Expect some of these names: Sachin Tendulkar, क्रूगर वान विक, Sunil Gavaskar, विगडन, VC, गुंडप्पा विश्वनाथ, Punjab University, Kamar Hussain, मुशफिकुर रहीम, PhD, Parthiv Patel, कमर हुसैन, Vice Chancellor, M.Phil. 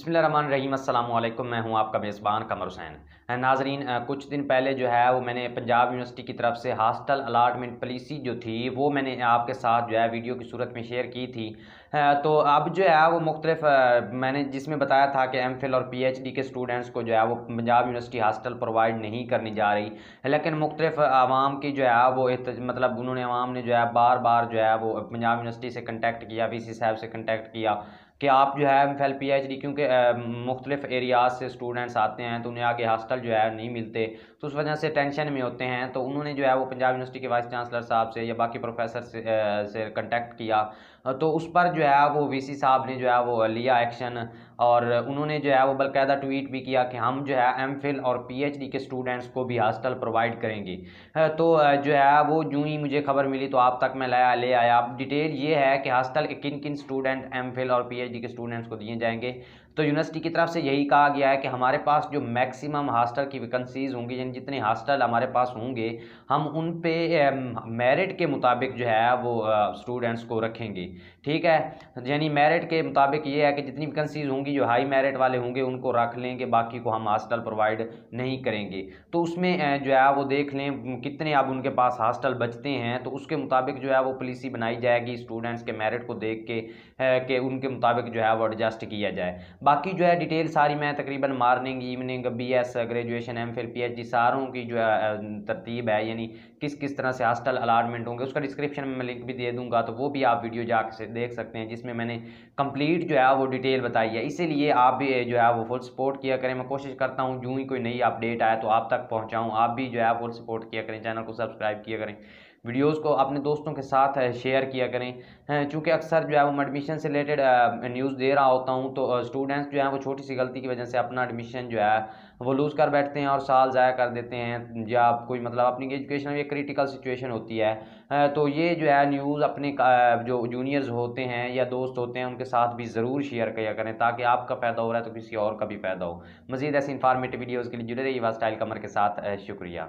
बिस्मिल्लाहिर्रहमानिर्रहीम, अस्सलामु अलैकुम। मैं हूं आपका मेज़बान कमर हुसैन। नाजरीन, कुछ दिन पहले जो है वो मैंने पंजाब यूनिवर्सिटी की तरफ से हॉस्टल अलाटमेंट पॉलिसी जो थी वो मैंने आपके साथ जो है वीडियो की सूरत में शेयर की थी। तो अब जो है वो मुख्तलिफ मैंने जिसमें बताया था कि M.Phil और PhD के स्टूडेंट्स को जो है वो पंजाब यूनिवर्सिटी हॉस्टल प्रोवाइड नहीं करनी जा रही, लेकिन मुख्तलिफ आवाम की जो है वो मतलब उन्होंने आवाम ने जो है बार बार जो है वो पंजाब यूनिवर्सिटी से कंटेक्ट किया, VC साहब से कंटेक्ट किया कि आप जो है M.Phil PhD क्योंकि मुख्तलिफ एरियाज से स्टूडेंट्स आते हैं तो उन्हें आगे हॉस्टल जो है नहीं मिलते, तो उस वजह से टेंशन में होते हैं। तो उन्होंने जो है वो पंजाब यूनिवर्सिटी के वाइस चांसलर साहब से या बाकी प्रोफेसर से कंटेक्ट किया, तो उस पर जो है वो VC साहब ने जो है वो लिया एक्शन और उन्होंने जो है वो बकायदा ट्वीट भी किया कि हम जो है M.Phil और PhD के स्टूडेंट्स को भी हॉस्टल प्रोवाइड करेंगे। तो जो है वो जूँ ही मुझे खबर मिली तो आप तक मैं ले आया। अब डिटेल ये है कि हॉस्टल किन किन स्टूडेंट M.Phil और PhD के स्टूडेंट्स को दिए जाएंगे। तो यूनिवर्सिटी की तरफ से यही कहा गया है कि हमारे पास जो मैक्सिमम हॉस्टल की वैकेंसीज होंगी, यानी जितने हॉस्टल हमारे पास होंगे हम उन पे मेरिट के मुताबिक जो है वो स्टूडेंट्स को रखेंगे। ठीक है, यानी मेरिट के मुताबिक ये है कि जितनी वैकेंसीज होंगी जो हाई मेरिट वाले होंगे उनको रख लेंगे, बाकी को हम हॉस्टल प्रोवाइड नहीं करेंगे। तो उसमें जो है वो देख लें कितने अब उनके पास हॉस्टल बचते हैं, तो उसके मुताबिक जो है वो पॉलिसी बनाई जाएगी स्टूडेंट्स के मेरिट को देख के उनके मुताबिक जो है वो एडजस्ट किया जाए। बाकी जो है डिटेल सारी मैं तकरीबन morning evening BS graduation M.Phil PhD सारों की जो है तरतीब है, यानी किस किस तरह से हॉस्टल अलाटमेंट होंगे उसका डिस्क्रिप्शन में मैं लिंक भी दे दूंगा, तो वो भी आप वीडियो जाके देख सकते हैं जिसमें मैंने कंप्लीट जो है वो डिटेल बताई है। इसीलिए आप भी जो है वो फुल सपोर्ट किया करें। मैं कोशिश करता हूँ जूँ ही कोई नई अपडेट आए तो आप तक पहुँचाऊँ। आप भी जो है फुल सपोर्ट किया करें, चैनल को सब्सक्राइब किया करें, वीडियोस को अपने दोस्तों के साथ शेयर किया करें, चूँकि अक्सर जो है वो एडमिशन से रिलेटेड न्यूज़ दे रहा होता हूं तो स्टूडेंट्स जो है वो छोटी सी गलती की वजह से अपना एडमिशन जो है वो लूज़ कर बैठते हैं और साल ज़ाया कर देते हैं या कोई मतलब अपनी एजुकेशन में क्रिटिकल सिचुएशन होती है। तो ये जो है न्यूज़ अपने जो जूनियर्स होते हैं या दोस्त होते हैं उनके साथ भी ज़रूर शेयर किया करें ताकि आपका फ़ायदा हो रहा है तो किसी और का भी फ़ायदा हो। मज़ीद ऐसी इन्फॉर्मेटिव वीडियोज़ के लिए जुड़े रहिए वाइस स्टाइल कमर के साथ। शुक्रिया।